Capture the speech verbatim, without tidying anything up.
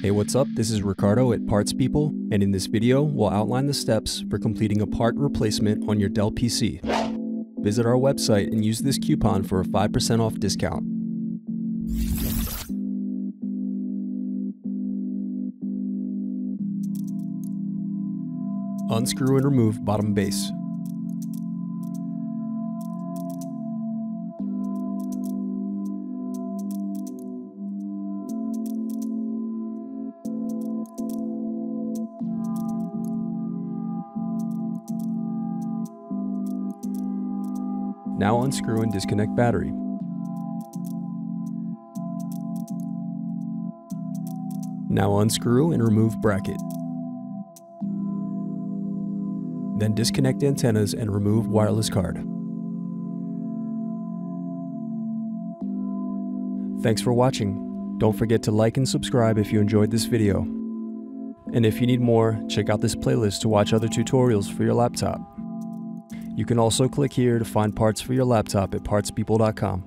Hey, what's up? This is Ricardo at Parts People, and in this video, we'll outline the steps for completing a part replacement on your Dell P C. Visit our website and use this coupon for a five percent off discount. Unscrew and remove bottom base. Now unscrew and disconnect battery. Now unscrew and remove bracket. Then disconnect antennas and remove wireless card. Thanks for watching. Don't forget to like and subscribe if you enjoyed this video. And if you need more, check out this playlist to watch other tutorials for your laptop. You can also click here to find parts for your laptop at parts people dot com.